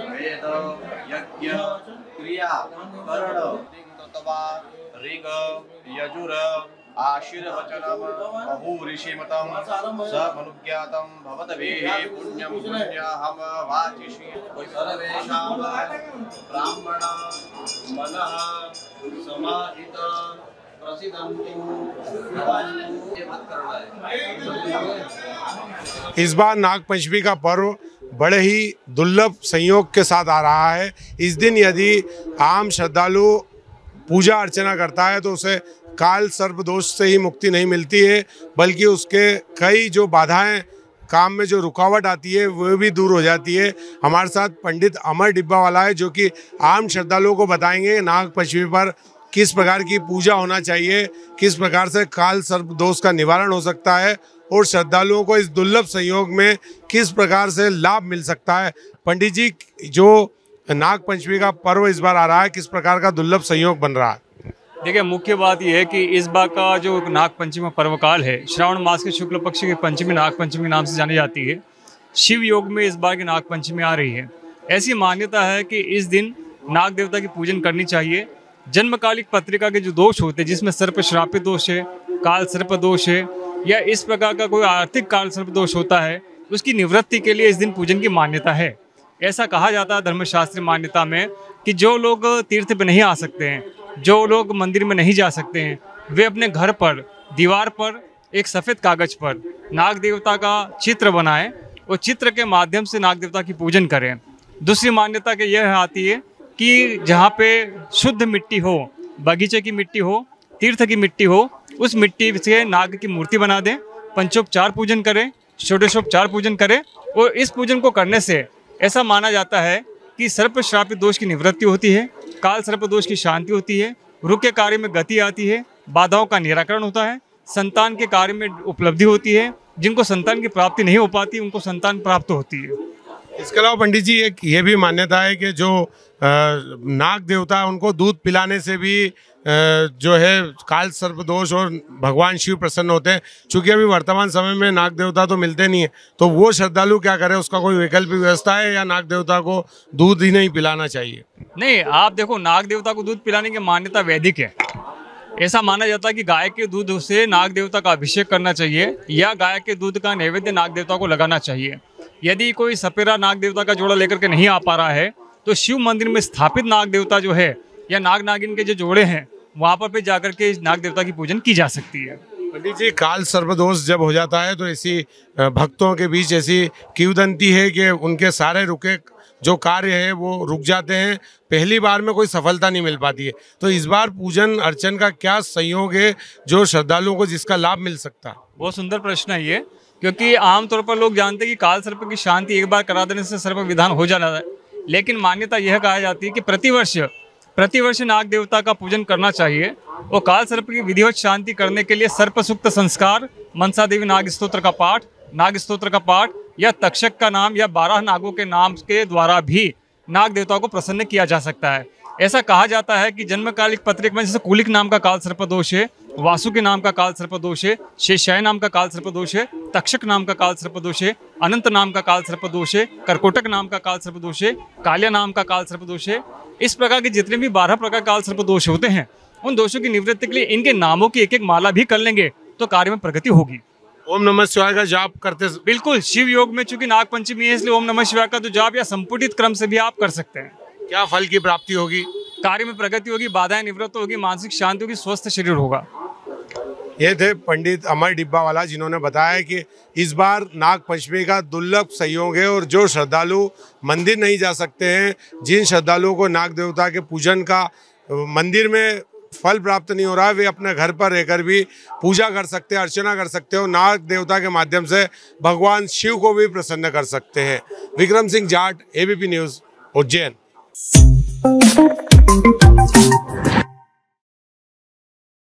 वेद यज्ञ क्रिया करण तत्वा ऋग यजुर आशीर्वचनम बहुऋषिमतम समनुज्ञातम भवद्भिः पुण्यं पुण्याहं वाचिष्ये सर्वेषां ब्राह्मणा मनः समाहिता इस बार नाग पंचमी का पर्व बड़े ही दुर्लभ संयोग के साथ आ रहा है। इस दिन यदि आम श्रद्धालु पूजा अर्चना करता है तो उसे काल सर्प दोष से ही मुक्ति नहीं मिलती है, बल्कि उसके कई जो बाधाएं काम में जो रुकावट आती है वह भी दूर हो जाती है। हमारे साथ पंडित अमर डिब्बा वाला है जो कि आम श्रद्धालुओं को बताएंगे नाग पंचमी पर किस प्रकार की पूजा होना चाहिए, किस प्रकार से काल सर्प दोष का निवारण हो सकता है और श्रद्धालुओं को इस दुर्लभ संयोग में किस प्रकार से लाभ मिल सकता है। पंडित जी, जो नाग पंचमी का पर्व इस बार आ रहा है, किस प्रकार का दुर्लभ संयोग बन रहा है? देखिए, मुख्य बात यह है कि इस बार का जो नाग पंचमी का पर्वकाल है, श्रावण मास के शुक्ल पक्ष की पंचमी नाग पंचमी के नाम से जानी जाती है। शिवयोग में इस बार की नाग पंचमी आ रही है। ऐसी मान्यता है कि इस दिन नाग देवता की पूजन करनी चाहिए। जन्मकालिक पत्रिका के जो दोष होते हैं, जिसमें सर्प श्रापित दोष है, काल सर्प दोष है या इस प्रकार का कोई आर्थिक काल सर्प दोष होता है, उसकी निवृत्ति के लिए इस दिन पूजन की मान्यता है। ऐसा कहा जाता है धर्मशास्त्र मान्यता में कि जो लोग तीर्थ पर नहीं आ सकते हैं, जो लोग मंदिर में नहीं जा सकते हैं, वे अपने घर पर दीवार पर एक सफ़ेद कागज पर नाग देवता का चित्र बनाएं और चित्र के माध्यम से नाग देवता की पूजन करें। दूसरी मान्यता के यह आती है कि जहाँ पे शुद्ध मिट्टी हो, बगीचे की मिट्टी हो, तीर्थ की मिट्टी हो, उस मिट्टी से नाग की मूर्ति बना दें, पंचोपचार पूजन करें, षोडशोपचार पूजन करें। और इस पूजन को करने से ऐसा माना जाता है कि सर्प श्रापित दोष की निवृत्ति होती है, काल सर्प दोष की शांति होती है, रुके कार्य में गति आती है, बाधाओं का निराकरण होता है, संतान के कार्य में उपलब्धि होती है। जिनको संतान की प्राप्ति नहीं हो पाती उनको संतान प्राप्त होती है। इसके अलावा पंडित जी, एक ये भी मान्यता है कि जो नाग देवता है उनको दूध पिलाने से भी जो है काल सर्पदोष और भगवान शिव प्रसन्न होते हैं। चूँकि अभी वर्तमान समय में नाग देवता तो मिलते नहीं है, तो वो श्रद्धालु क्या करे, उसका कोई वैकल्पिक व्यवस्था है या नाग देवता को दूध ही नहीं पिलाना चाहिए? नहीं, आप देखो, नाग देवता को दूध पिलाने की मान्यता वैदिक है। ऐसा माना जाता है कि गाय के दूध से नाग देवता का अभिषेक करना चाहिए या गाय के दूध का नैवेद्य नाग देवता को लगाना चाहिए। यदि कोई सपेरा नाग देवता का जोड़ा लेकर के नहीं आ पा रहा है तो शिव मंदिर में स्थापित नाग देवता जो है या नाग नागिन के जो जोड़े हैं, वहाँ पर भी जाकर के नाग देवता की पूजन की जा सकती है। पंडित जी, काल सर्पदोष जब हो जाता है तो ऐसी भक्तों के बीच ऐसी किंवदंती है कि उनके सारे रुके जो कार्य है वो रुक जाते हैं, पहली बार में कोई सफलता नहीं मिल पाती है। तो इस बार पूजन अर्चन का क्या संयोग है जो श्रद्धालुओं को जिसका लाभ मिल सकता है? बहुत सुंदर प्रश्न है ये, क्योंकि आमतौर पर लोग जानते हैं कि काल सर्प की शांति एक बार करा देने से सर्प विधान हो जाना है, लेकिन मान्यता यह कहा जाती है कि प्रतिवर्ष नाग देवता का पूजन करना चाहिए और काल सर्प की विधिवत शांति करने के लिए सर्पसूक्त संस्कार, मंसा देवी नागस्तोत्र का पाठ, या तक्षक का नाम या 12 नागों के नाम के द्वारा भी नाग देवता को प्रसन्न किया जा सकता है। ऐसा कहा जाता है कि जन्मकालिक पत्रिका में जैसे कुलिक नाम का काल सर्प दोष है, वासु के नाम का काल सर्प दोष है, शेषाय नाम का काल सर्प दोष है, तक्षक नाम का काल सर्प दोष है, अनंत नाम का काल सर्प दोष है, करकोटक नाम का काल सर्प दोष है, कालिया नाम का काल सर्प दोष है। इस प्रकार के जितने भी 12 प्रकार काल सर्प दोष होते हैं, उन दोषों की निवृत्ति के लिए इनके नामों की एक एक माला भी कर लेंगे तो कार्य में प्रगति होगी। ओम नमः शिवाय का जाप करते बिल्कुल शिव योग में, चूंकि नाग पंचमी है इसलिए ओम नमः शिवाय का तो जाप या संपुटित क्रम से भी आप कर सकते हैं। क्या फल की प्राप्ति होगी? कार्य में प्रगति होगी, बाधाएं निवृत्त होगी, मानसिक शांति होगी, स्वस्थ शरीर होगा। ये थे पंडित अमर डिब्बा वाला जिन्होंने बताया कि इस बार नाग पंचमी का दुर्लभ संयोग है और जो श्रद्धालु मंदिर नहीं जा सकते हैं, जिन श्रद्धालुओं को नाग देवता के पूजन का मंदिर में फल प्राप्त नहीं हो रहा है, वे अपने घर पर रहकर भी पूजा कर सकते हैं, अर्चना कर सकते हैं और नाग देवता के माध्यम से भगवान शिव को भी प्रसन्न कर सकते हैं। Vikram Singh Jat, ABP news, Ujjain.